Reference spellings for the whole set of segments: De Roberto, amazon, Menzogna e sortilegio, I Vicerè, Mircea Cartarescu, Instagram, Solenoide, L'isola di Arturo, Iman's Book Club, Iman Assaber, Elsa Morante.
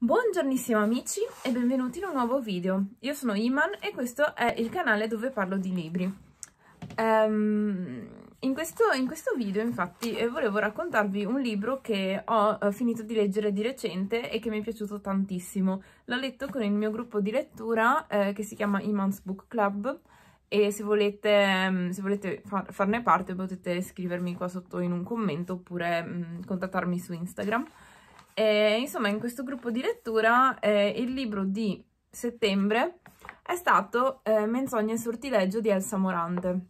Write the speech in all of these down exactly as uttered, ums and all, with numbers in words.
Buongiornissimo amici e benvenuti in un nuovo video. Io sono Iman e questo è il canale dove parlo di libri. Um, in, questo, in questo video infatti volevo raccontarvi un libro che ho uh, finito di leggere di recente e che mi è piaciuto tantissimo. L'ho letto con il mio gruppo di lettura uh, che si chiama Iman's Book Club e se volete, um, se volete far, farne parte potete scrivermi qua sotto in un commento oppure um, contattarmi su Instagram. E, insomma, in questo gruppo di lettura eh, il libro di settembre è stato eh, Menzogna e sortilegio di Elsa Morante.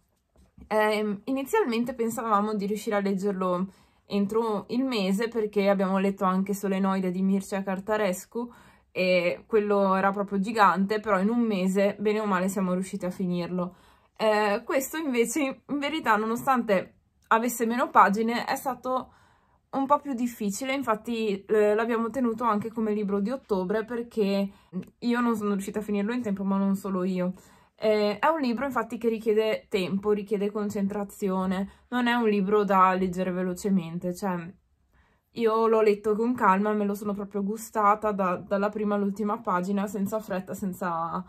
Eh, inizialmente pensavamo di riuscire a leggerlo entro il mese perché abbiamo letto anche Solenoide di Mircea Cartarescu e quello era proprio gigante, però in un mese bene o male siamo riusciti a finirlo. Eh, questo invece in verità, nonostante avesse meno pagine, è stato un po' più difficile, infatti eh, l'abbiamo tenuto anche come libro di ottobre perché io non sono riuscita a finirlo in tempo, ma non solo io. Eh, è un libro infatti che richiede tempo, richiede concentrazione, non è un libro da leggere velocemente, cioè io l'ho letto con calma, me lo sono proprio gustata da, dalla prima all'ultima pagina, senza fretta, senza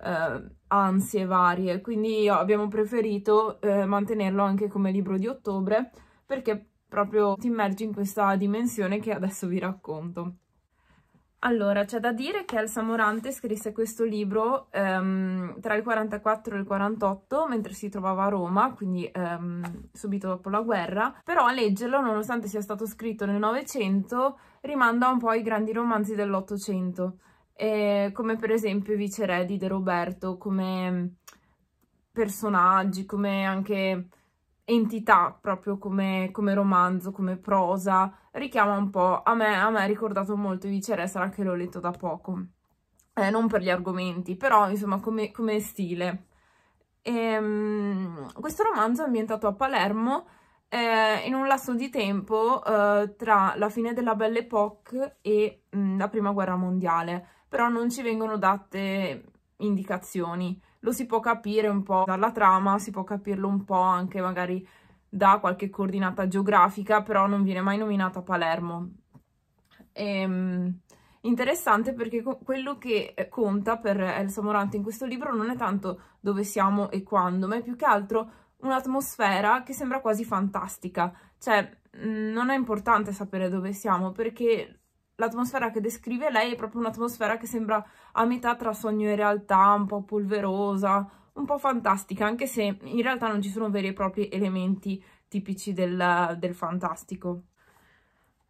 eh, ansie varie, quindi abbiamo preferito eh, mantenerlo anche come libro di ottobre perché proprio ti immergi in questa dimensione che adesso vi racconto. Allora, c'è da dire che Elsa Morante scrisse questo libro um, tra il quarantaquattro e il quarantotto, mentre si trovava a Roma, quindi um, subito dopo la guerra, però a leggerlo, nonostante sia stato scritto nel Novecento, rimanda un po' ai grandi romanzi dell'Ottocento, come per esempio I Vicerè di De Roberto, come personaggi, come anche entità, proprio come, come romanzo, come prosa, richiama un po', a me, a me ha ricordato molto I Vicerè, sarà che l'ho letto da poco, eh, non per gli argomenti, però insomma come, come stile. E, um, questo romanzo è ambientato a Palermo eh, in un lasso di tempo eh, tra la fine della Belle Époque e mh, la Prima Guerra Mondiale, però non ci vengono date indicazioni. Lo si può capire un po' dalla trama, si può capirlo un po' anche magari da qualche coordinata geografica, però non viene mai nominata Palermo. Ehm, interessante perché quello che conta per Elsa Morante in questo libro non è tanto dove siamo e quando, ma è più che altro un'atmosfera che sembra quasi fantastica. Cioè, non è importante sapere dove siamo perché l'atmosfera che descrive lei è proprio un'atmosfera che sembra a metà tra sogno e realtà, un po' polverosa, un po' fantastica, anche se in realtà non ci sono veri e propri elementi tipici del, del fantastico.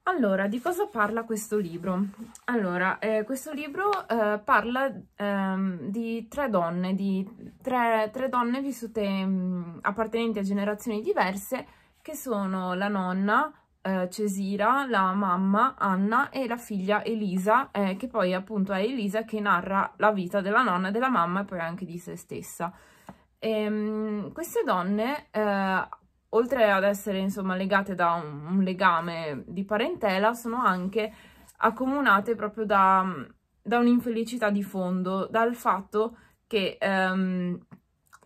Allora, di cosa parla questo libro? Allora, eh, questo libro eh, parla ehm, di tre donne, di tre, tre donne vissute mh, appartenenti a generazioni diverse, che sono la nonna Cesira, la mamma Anna e la figlia Elisa, eh, che poi appunto è Elisa che narra la vita della nonna e della mamma e poi anche di se stessa. E, queste donne, eh, oltre ad essere insomma legate da un, un legame di parentela, sono anche accomunate proprio da, da un'infelicità di fondo, dal fatto che ehm,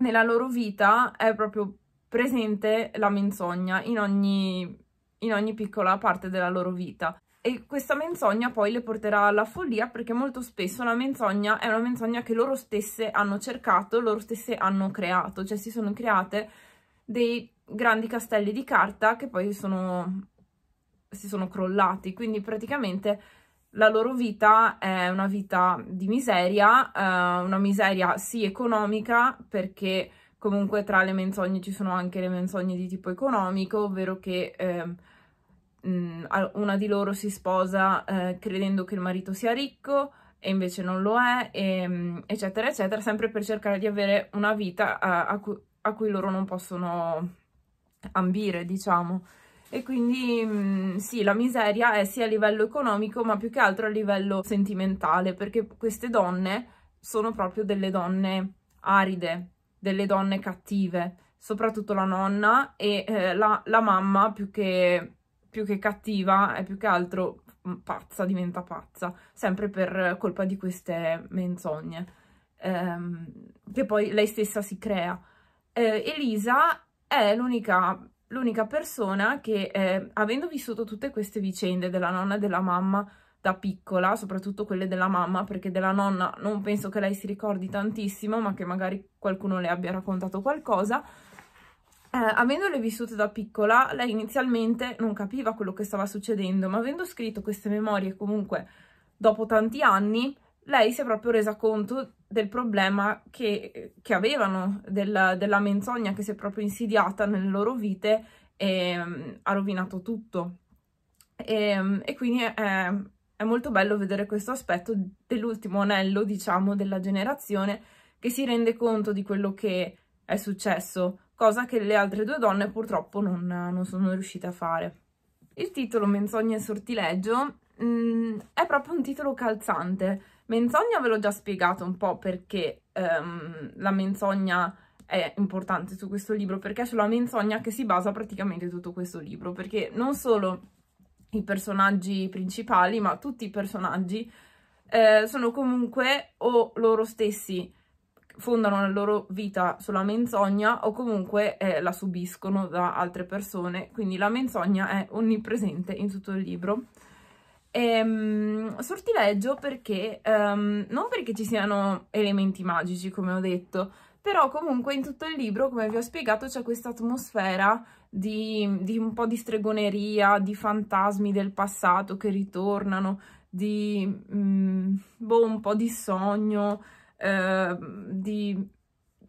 nella loro vita è proprio presente la menzogna in ogni in ogni piccola parte della loro vita, e questa menzogna poi le porterà alla follia perché molto spesso la menzogna è una menzogna che loro stesse hanno cercato, loro stesse hanno creato, cioè si sono create dei grandi castelli di carta che poi sono, si sono crollati, quindi praticamente la loro vita è una vita di miseria, eh, una miseria sì economica, perché comunque tra le menzogne ci sono anche le menzogne di tipo economico, ovvero che ehm, una di loro si sposa eh, credendo che il marito sia ricco e invece non lo è, e, eccetera, eccetera, sempre per cercare di avere una vita a, a, cu a cui loro non possono ambire, diciamo. E quindi mh, sì, la miseria è sia a livello economico ma più che altro a livello sentimentale, perché queste donne sono proprio delle donne aride, delle donne cattive, soprattutto la nonna e eh, la, la mamma più che, più che cattiva è più che altro pazza, diventa pazza, sempre per colpa di queste menzogne, ehm, che poi lei stessa si crea. Eh, Elisa è l'unica l'unica persona che, eh, avendo vissuto tutte queste vicende della nonna e della mamma, da piccola, soprattutto quelle della mamma, perché della nonna non penso che lei si ricordi tantissimo, ma che magari qualcuno le abbia raccontato qualcosa. Eh, avendole vissute da piccola, lei inizialmente non capiva quello che stava succedendo, ma avendo scritto queste memorie comunque dopo tanti anni, lei si è proprio resa conto del problema che, che avevano, del, della menzogna che si è proprio insediata nelle loro vite e um, ha rovinato tutto. E, um, e quindi è, è molto bello vedere questo aspetto dell'ultimo anello, diciamo, della generazione che si rende conto di quello che è successo, cosa che le altre due donne purtroppo non, non sono riuscite a fare. Il titolo Menzogna e sortilegio mm, è proprio un titolo calzante. Menzogna ve l'ho già spiegato un po' perché um, la menzogna è importante su questo libro, perché è sulla menzogna che si basa praticamente tutto questo libro, perché non solo i personaggi principali, ma tutti i personaggi eh, sono comunque o loro stessi fondano la loro vita sulla menzogna o comunque eh, la subiscono da altre persone, quindi la menzogna è onnipresente in tutto il libro. Ehm, sortilegio perché, um, non perché ci siano elementi magici come ho detto, però comunque in tutto il libro, come vi ho spiegato, c'è questa atmosfera di, di un po' di stregoneria, di fantasmi del passato che ritornano, di um, boh, un po' di sogno, eh, di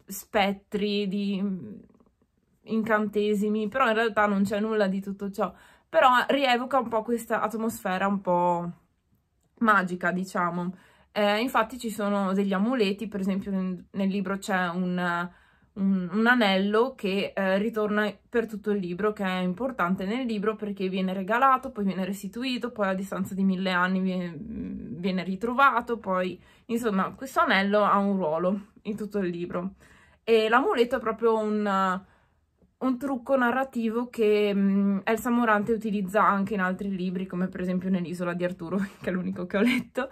spettri, di incantesimi, però in realtà non c'è nulla di tutto ciò. Però rievoca un po' questa atmosfera un po' magica, diciamo. Eh, infatti ci sono degli amuleti, per esempio nel, nel libro c'è un, un, un anello che eh, ritorna per tutto il libro, che è importante nel libro perché viene regalato, poi viene restituito, poi a distanza di mille anni viene, viene ritrovato, poi insomma questo anello ha un ruolo in tutto il libro. E l'amuleto è proprio un... un trucco narrativo che um, Elsa Morante utilizza anche in altri libri, come per esempio nell'Isola di Arturo, che è l'unico che ho letto.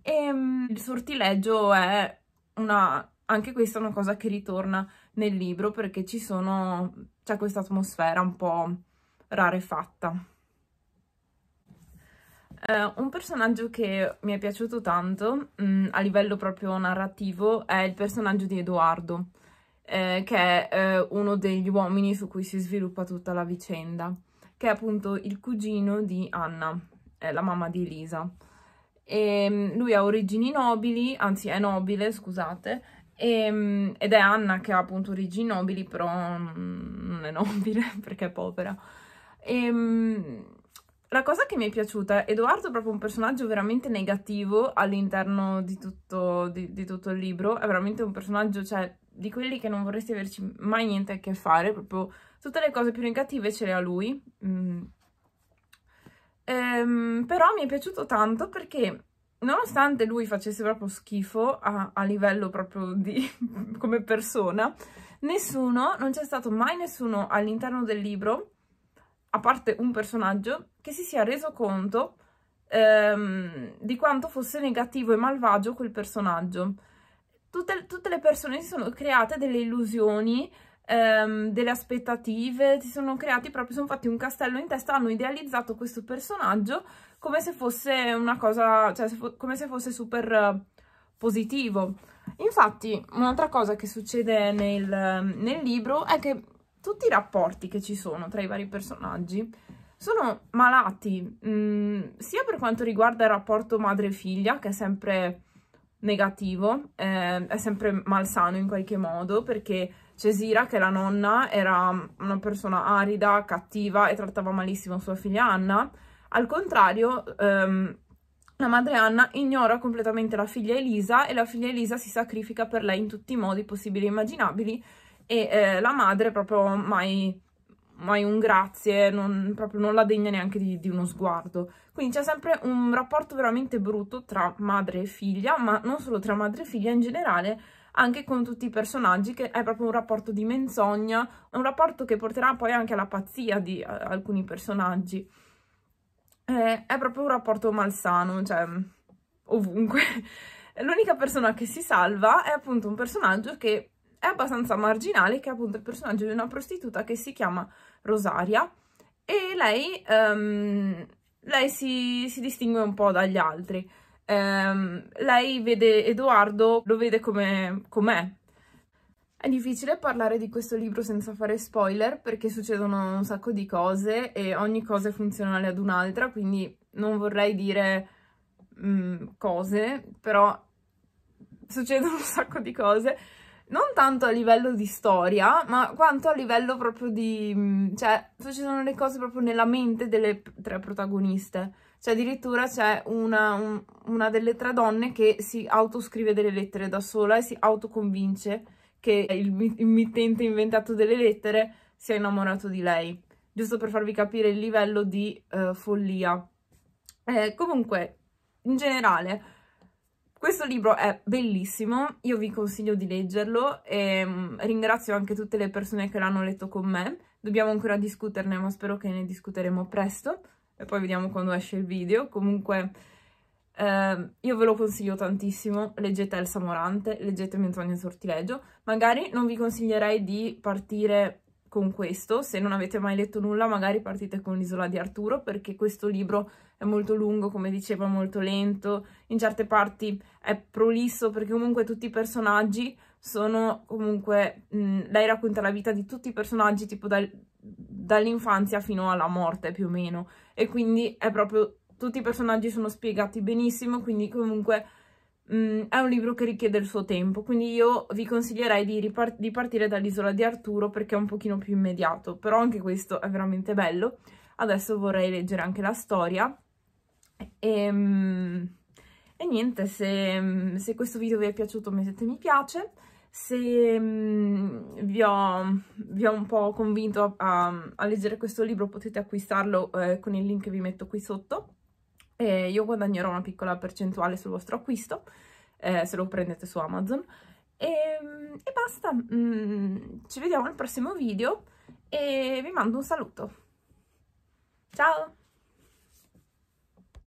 E um, il sortilegio è una, anche questa è una cosa che ritorna nel libro, perché ci sono, c'è questa atmosfera un po' rarefatta. Uh, un personaggio che mi è piaciuto tanto, um, a livello proprio narrativo, è il personaggio di Edoardo, Eh, che è eh, uno degli uomini su cui si sviluppa tutta la vicenda, che è appunto il cugino di Anna, eh, la mamma di Elisa. E, lui ha origini nobili, anzi è nobile, scusate, e, ed è Anna che ha appunto origini nobili, però non è nobile perché è povera. E, la cosa che mi è piaciuta è Edoardo è proprio un personaggio veramente negativo all'interno di, di, di tutto il libro, è veramente un personaggio, cioè, di quelli che non vorresti averci mai niente a che fare, proprio tutte le cose più negative ce le ha lui. Mm. Ehm, però mi è piaciuto tanto perché nonostante lui facesse proprio schifo a, a livello proprio di come persona, nessuno, non c'è stato mai nessuno all'interno del libro, a parte un personaggio, che si sia reso conto ehm, di quanto fosse negativo e malvagio quel personaggio. Tutte, tutte le persone si sono create delle illusioni, ehm, delle aspettative, si sono creati proprio, sono fatti un castello in testa, hanno idealizzato questo personaggio come se fosse una cosa, cioè se come se fosse super positivo. Infatti un'altra cosa che succede nel, nel libro è che tutti i rapporti che ci sono tra i vari personaggi sono malati, mh, sia per quanto riguarda il rapporto madre-figlia, che è sempre negativo, eh, è sempre malsano in qualche modo, perché Cesira, che è la nonna, era una persona arida, cattiva e trattava malissimo sua figlia Anna. Al contrario, ehm, la madre Anna ignora completamente la figlia Elisa e la figlia Elisa si sacrifica per lei in tutti i modi possibili e immaginabili, e eh, la madre proprio mai, mai un grazie, non, proprio non la degna neanche di, di uno sguardo. Quindi c'è sempre un rapporto veramente brutto tra madre e figlia, ma non solo tra madre e figlia, in generale anche con tutti i personaggi, che è proprio un rapporto di menzogna, un rapporto che porterà poi anche alla pazzia di a, alcuni personaggi. Eh, è proprio un rapporto malsano, cioè ovunque. L'unica persona che si salva è appunto un personaggio che è abbastanza marginale, che è appunto il personaggio di una prostituta che si chiama Rosaria, e lei... Um, lei si, si distingue un po' dagli altri. Um, lei vede Edoardo, lo vede come com'è. È difficile parlare di questo libro senza fare spoiler, perché succedono un sacco di cose e ogni cosa è funzionale ad un'altra, quindi non vorrei dire um, cose, però succedono un sacco di cose, non tanto a livello di storia, ma quanto a livello proprio di... cioè, succedono le cose proprio nella mente delle tre protagoniste. Cioè, addirittura c'è una, un, una delle tre donne che si autoscrive delle lettere da sola e si autoconvince che il, il mittente inventato delle lettere sia innamorato di lei. Giusto per farvi capire il livello di uh, follia. Eh, comunque, in generale, questo libro è bellissimo. Io vi consiglio di leggerlo e um, ringrazio anche tutte le persone che l'hanno letto con me. Dobbiamo ancora discuterne, ma spero che ne discuteremo presto. E poi vediamo quando esce il video. Comunque eh, io ve lo consiglio tantissimo, leggete Elsa Morante, leggete Menzogna e sortilegio. Magari non vi consiglierei di partire con questo, se non avete mai letto nulla magari partite con L'isola di Arturo, perché questo libro è molto lungo, come dicevo, molto lento, in certe parti è prolisso, perché comunque tutti i personaggi sono comunque... Mh, lei racconta la vita di tutti i personaggi, tipo dal... dall'infanzia fino alla morte più o meno, e quindi è proprio, tutti i personaggi sono spiegati benissimo, quindi comunque mh, è un libro che richiede il suo tempo, quindi io vi consiglierei di, ripart di partire dall'Isola di Arturo perché è un pochino più immediato, però anche questo è veramente bello. Adesso vorrei leggere anche la storia e, mh, e niente, se, se questo video vi è piaciuto mettete mi piace. Se mh, vi, ho, vi ho un po' convinto a, a, a leggere questo libro potete acquistarlo eh, con il link che vi metto qui sotto e io guadagnerò una piccola percentuale sul vostro acquisto eh, se lo prendete su Amazon e, e basta, mm, ci vediamo al prossimo video e vi mando un saluto, ciao!